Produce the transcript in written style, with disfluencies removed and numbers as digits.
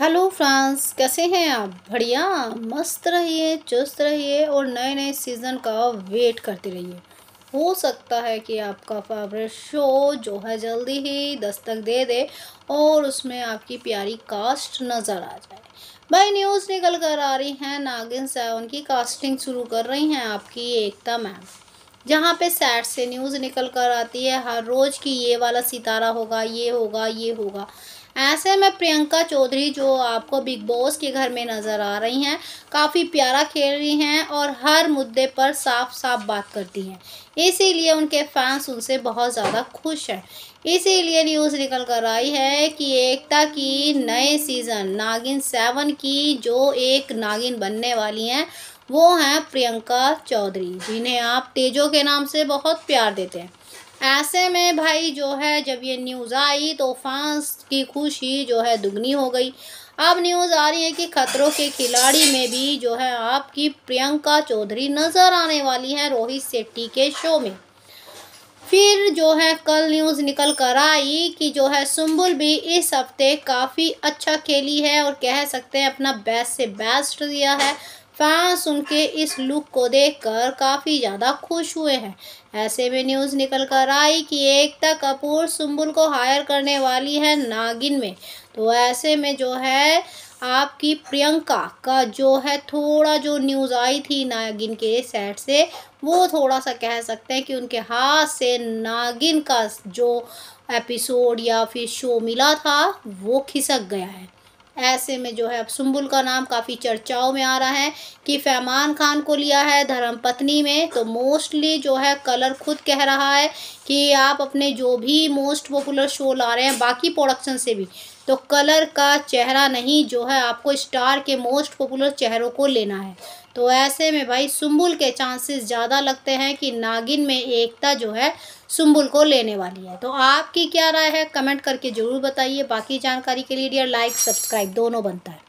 Hello friends, कैसे हैं आप? बढ़िया, मस्त रहिए, चुस्त रहिए और नए नए सीज़न का वेट करते रहिए। हो सकता है कि आपका फेवरेट शो जो है जल्दी ही दस्तक दे दे और उसमें आपकी प्यारी कास्ट नज़र आ जाए। भाई न्यूज़ निकल कर आ रही हैं, नागिन 7 की कास्टिंग शुरू कर रही हैं आपकी एकता मैम। जहाँ पे सैड से न्यूज़ निकल कर आती है हर रोज़ की ये वाला सितारा होगा, ये होगा, ये होगा। ऐसे में प्रियंका चौधरी जो आपको बिग बॉस के घर में नज़र आ रही हैं, काफ़ी प्यारा खेल रही हैं और हर मुद्दे पर साफ साफ बात करती हैं, इसीलिए उनके फैंस उनसे बहुत ज़्यादा खुश हैं। इसीलिए न्यूज़ निकल कर आई है कि एकता की नए सीज़न नागिन 7 की जो एक नागिन बनने वाली हैं वो हैं प्रियंका चौधरी, जिन्हें आप तेजो के नाम से बहुत प्यार देते हैं। ऐसे में भाई जो है जब ये न्यूज़ आई तो फैंस की खुशी जो है दुगनी हो गई। अब न्यूज़ आ रही है कि खतरों के खिलाड़ी में भी जो है आपकी प्रियंका चौधरी नज़र आने वाली है रोहित शेट्टी के शो में। फिर जो है कल न्यूज़ निकल कर आई कि जो है सुम्बुल भी इस हफ्ते काफ़ी अच्छा खेली है और कह सकते हैं अपना बेस्ट से बेस्ट दिया है। फैंस उनके इस लुक को देखकर काफ़ी ज़्यादा खुश हुए हैं। ऐसे में न्यूज़ निकल कर आई कि एकता कपूर सुम्बुल को हायर करने वाली है नागिन में। तो ऐसे में जो है आपकी प्रियंका का जो है थोड़ा जो न्यूज़ आई थी नागिन के सेट से, वो थोड़ा सा कह सकते हैं कि उनके हाथ से नागिन का जो एपिसोड या फिर शो मिला था वो खिसक गया है। ऐसे में जो है अब सुम्बुल का नाम काफ़ी चर्चाओं में आ रहा है कि फैमान खान को लिया है धर्म पत्नी में। तो मोस्टली जो है कलर खुद कह रहा है कि आप अपने जो भी मोस्ट पॉपुलर शो ला रहे हैं बाकी प्रोडक्शन से भी, तो कलर का चेहरा नहीं, जो है आपको स्टार के मोस्ट पॉपुलर चेहरों को लेना है। तो ऐसे में भाई सुम्बुल के चांसेस ज़्यादा लगते हैं कि नागिन में एकता जो है सुम्बुल को लेने वाली है। तो आपकी क्या राय है, कमेंट करके ज़रूर बताइए। बाकी जानकारी के लिए डियर लाइक सब्सक्राइब दोनों बनता है।